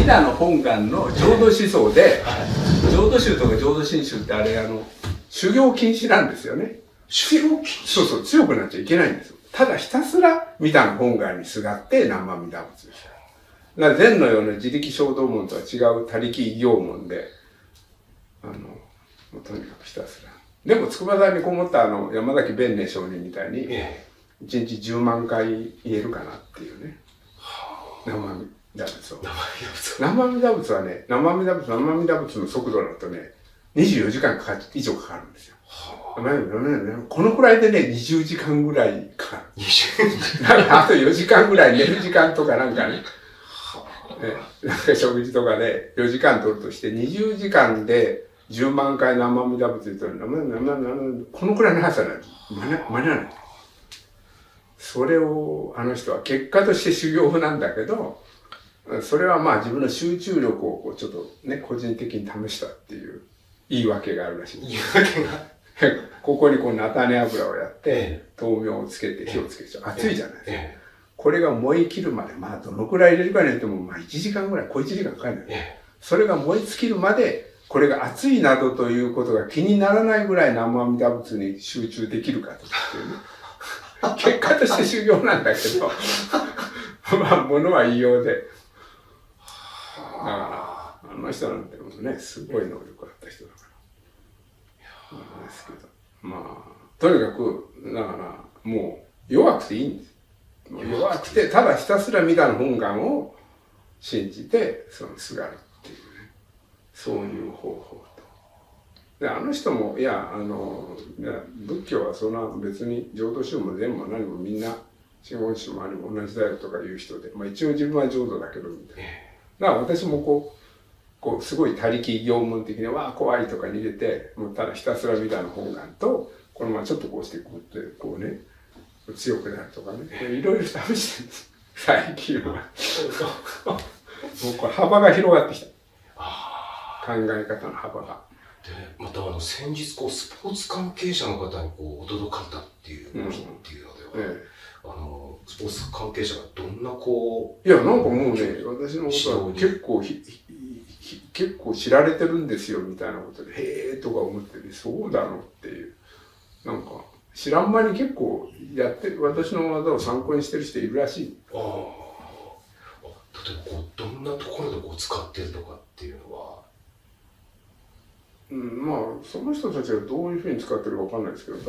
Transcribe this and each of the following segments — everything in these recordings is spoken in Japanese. リダの本願の浄土思想で、浄土宗とか浄土真宗ってあれ修行禁止なんですよね。修行禁止？そうそう、強くなっちゃいけないんですよ。ただひたすらリダの本願にすがって南無阿弥陀仏でした。だから禅のような自力衝動門とは違う他力異業門で、とにかくひたすら。でも筑波山にこもった山崎弁寧上人みたいに、一日10万回言えるかなっていうね。生阿弥陀仏を。生阿弥陀仏はね、生阿弥陀仏の速度だとね、24時間以上かかるんですよ。このくらいでね、20時間ぐらいかかる。なんかあと4時間ぐらい寝る時間とかなんかね。なんか食事とかで4時間取るとして、20時間で10万回南無阿弥陀仏言ってるの、このくらいの速さなんです。間に合わない。それを、人は結果として修行なんだけど、それはまあ自分の集中力をちょっとね、個人的に試したっていう言い訳があるらしい。言い訳がここに菜種油をやって、豆苗をつけて火をつけちゃう。熱いじゃないですか。これが燃え切るまで、まあどのくらい入れるかによっても、まあ1時間ぐらい、小1時間かかるのよ。それが燃え尽きるまで、これが熱いなどということが気にならないぐらい南無阿弥陀仏に集中できるかとかっていうね。結果として修行なんだけど、まあものは異様で。だから、人なんてもね、すごい能力があった人だから。なんですけど。まあ、とにかく、だから、もう弱くていいんです。弱くて、ただひたすら弥陀の本願を信じて、すがるっていうね。そういう方法と。で、人も、いや、仏教はそんな別に浄土宗も禅も何もみんな、真言宗もあれも同じだよとかいう人で、まあ一応自分は浄土だけど、みたいな。だから私もすごい他力異業門的に、わあ、怖いとか逃げて、もうただひたすら弥陀の本願と、このままちょっとこうしてこうって、こうね、強くなるとかね、いろいろ試してるんです。最近はもう幅が広がってきた。考え方の幅が。でまた先日スポーツ関係者の方に驚かれたっていうのでは、スポーツ関係者がどんな。いやなんかもうね、私のことは結構知られてるんですよみたいなことで、へえとか思ってね、そうだろうっていう、なんか。知らん間に結構やってる、私の技を参考にしてる人いるらしい。ああ。例えばどんなところで使ってるとかっていうのは、まあその人たちがどういうふうに使ってるかわかんないですけど、例え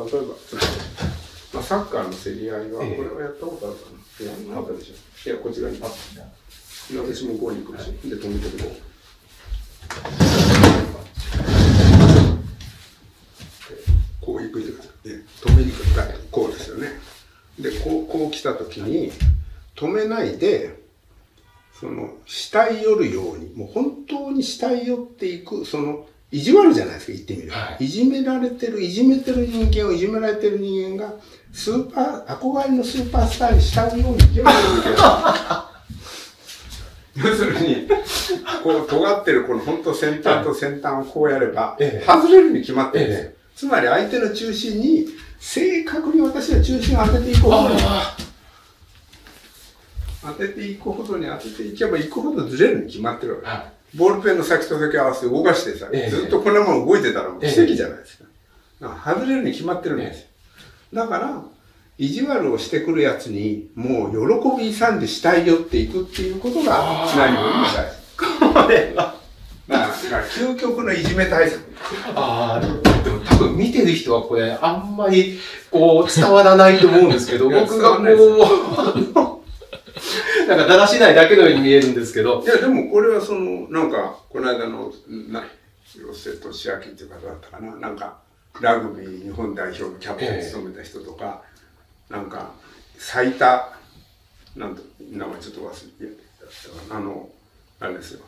ばサッカーの競り合いは、これはやったことあるかな。いや、なんかでしょ。いや、こちらにパッと。私もこうに来るし、で止めてこう。こう行くって。止めにくかったこうですよね。でこう来た時に止めないで、下へ寄るように、もう本当に下へ寄っていく、意地悪じゃないですか、言ってみれば、はい、いじめてる人間を、いじめられてる人間が憧れのスーパースターに下のように行けばいいんだけど要するに尖ってる本当先端と先端をこうやれば、外れるに決まってるんですよ。つまり相手の中心に、正確に私は中心を当てていけばいくほどずれるに決まってるわけ。ボールペンの先と先合わせて動かしてさ、ずっとこんなもの動いてたらもう奇跡じゃないですか。外れるに決まってるんですよ。だから、意地悪をしてくるやつに、もう喜び勇んで下へ寄っていくっていうことが、何よりも大事。これは。究極のいじめ対策。でも多分見てる人はこれあんまり伝わらないと思うんですけど、僕がなんかだらしないだけのように見えるんですけど。いやでもこれはなんかこの間の広瀬俊明っていう方だったかな、なんかラグビー日本代表のキャプテンを務めた人とか、なんか最多なんと名前ちょっと忘れてあれですよ。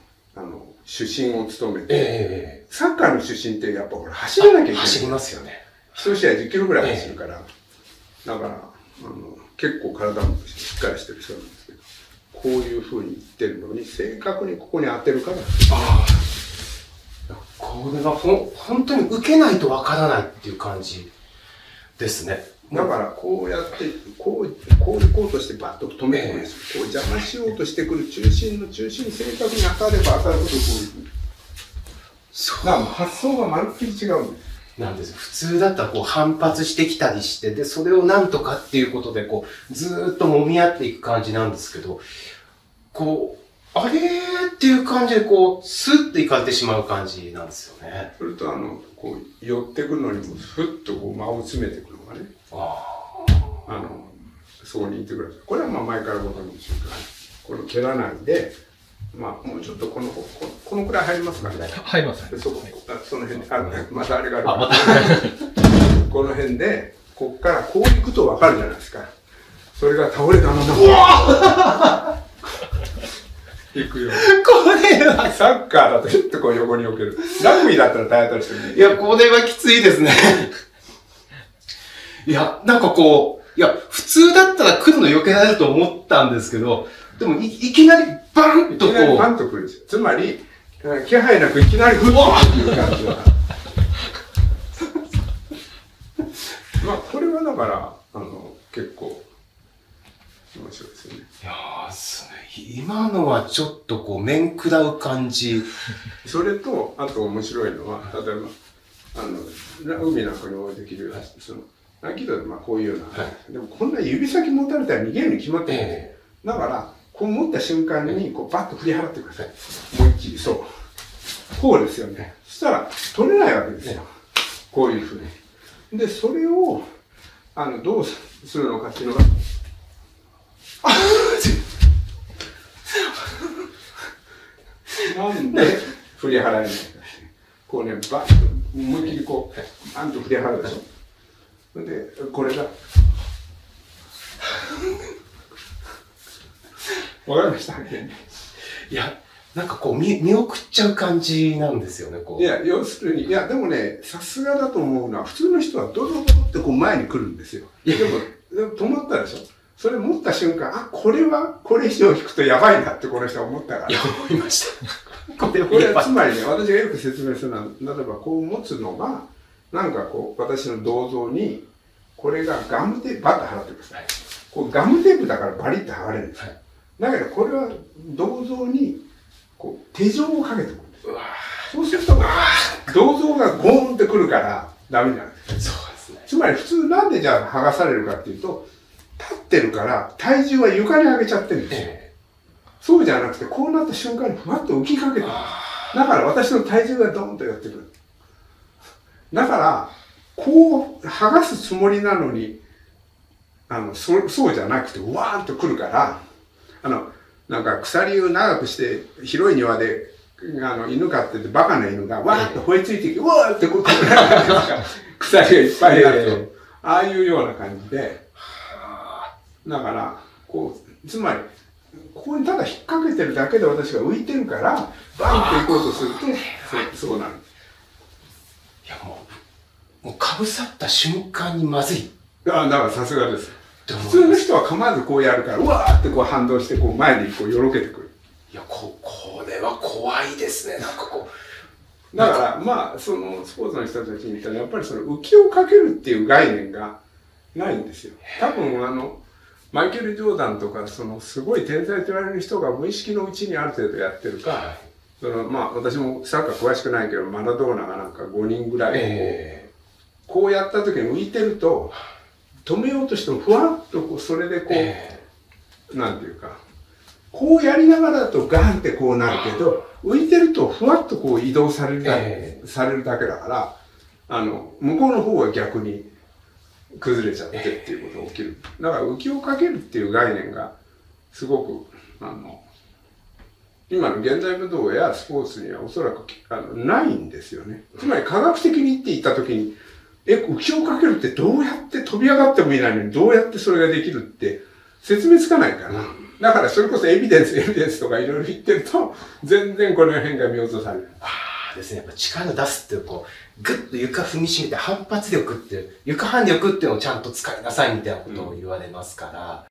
主審を務めて、サッカーの主審ってやっぱほら走らなきゃいけない。走りますよね。一試合10キロぐらい走るから、だから、結構体もしっかりしてる人なんですけど、こういうふうにいってるのに、正確にここに当てるから。これは本当に受けないとわからないっていう感じですね。だからこうやってこう行こうとしてバッと止めるんですよ。こう邪魔しようとしてくる中心正確に当たれば当たるほどこういう。だから発想がまるっきり違うんです。なんです。普通だったらこう反発してきたりして、で、それをなんとかっていうことで、こう、ずーっと揉み合っていく感じなんですけど、こう、あれーっていう感じで、こう、スッといかれてしまう感じなんですよね。それとこう、寄ってくるのにも、ふっとこう、間を詰めてくるのがね。そこにいてください。これはまあ前からご存知ですから、これを蹴らないで、まあもうちょっとこのくらい入りますからね。入ります。その辺で、またあれがある。この辺で、こっからこう行くと分かるじゃないですか。それが倒れたまま。行くよ。これはサッカーだとちょっとこう横に置ける。ラグビーだったら大当たりしてる。いや、これはきついですね。いや、なんかこう、いや、普通だったら来るの避けられると思ったんですけど、でもいきなりバンとこう。いきなりバンと来るんですよ。つまり、気配なくいきなりフッっていう感じだまあ、これはだから、結構、面白いですよね。いやーすごい。今のはちょっとこう、面食らう感じ。それと、あと面白いのは、例えば、海なんかに置いてきる、ランキードでまあこういうような、はい、でもこんな指先持たれたら逃げるに決まってるんですよ。だから、こう持った瞬間に、こう、バッと振り払ってください。もう一気、そう。こうですよね。そしたら、取れないわけですよ。こういうふうに。で、それを、どうするのかっていうのが、なんで、振り払えないか。こうね、バッと、思いっきりこう、バンと振り払うでしょ。で、これが、わかりました。いや、なんかこう、見送っちゃう感じなんですよね、こう。いや、要するに、いや、でもね、さすがだと思うのは、普通の人はドドドってこう前に来るんですよ。いや、でも止まったでしょ。それ持った瞬間、あ、これ以上引くとやばいなってこの人は思ったから。いや、思いました。これはつまりね、私がよく説明するのは、例えばこう持つのが、なんかこう、私の銅像に、これがガムテープ、バッと払ってください。こうガムテープだからバリッと剥がれるんですよ。はい、だけど、これは銅像にこう手錠をかけてくるんですよ。そうすると、銅像がゴーンってくるからダメじゃないですか。そうですね。つまり普通なんでじゃあ剥がされるかっていうと、立ってるから体重は床に上げちゃってるんですよ。そうじゃなくて、こうなった瞬間にふわっと浮きかけてる。だから私の体重がドーンとやってくる。だから、こう剥がすつもりなのに、そうじゃなくて、わーんとくるから、なんか鎖を長くして、広い庭で、犬飼ってて、バカな犬が、わーって吠えついてきて、わーってこう、鎖がいっぱいになると。ああいうような感じで、だから、こう、つまり、ここにただ引っ掛けてるだけで私が浮いてるから、バンって行こうとすると、そうなる。いや、もうかぶさった瞬間にまずい。あ、だからさすがです。普通の人は構わずこうやるから、うわーってこう反動して、こう前にこうよろけてくる。いや、これは怖いですね、なんかこう。だから、まあ、そのスポーツの人たちに言ったら、やっぱりその浮きをかけるっていう概念がないんですよ。多分、マイケル・ジョーダンとか、そのすごい天才と言われる人が無意識のうちにある程度やってるか、はい、まあ、私もサッカー詳しくないけど、マラドーナがなんか5人ぐらいこう、こうやった時に浮いてると、止めようとしても、ふわっとこう、それでこう、なんていうか、こうやりながらだとガンってこうなるけど、浮いてるとふわっとこう移動されるだけだから、向こうの方は逆に崩れちゃってっていうことが起きる。だから浮きをかけるっていう概念が、すごく、今の現代武道やスポーツにはおそらくないんですよね。つまり科学的にって言ったときに、浮きをかけるってどうやって飛び上がってもいないのにどうやってそれができるって説明つかないから。だからそれこそエビデンスとかいろいろ言ってると、全然この辺が見落とされる。ああですね。やっぱ力出すってこう、ぐっと床踏みしめて反発力って、床反力っていうのをちゃんと使いなさいみたいなことを言われますから。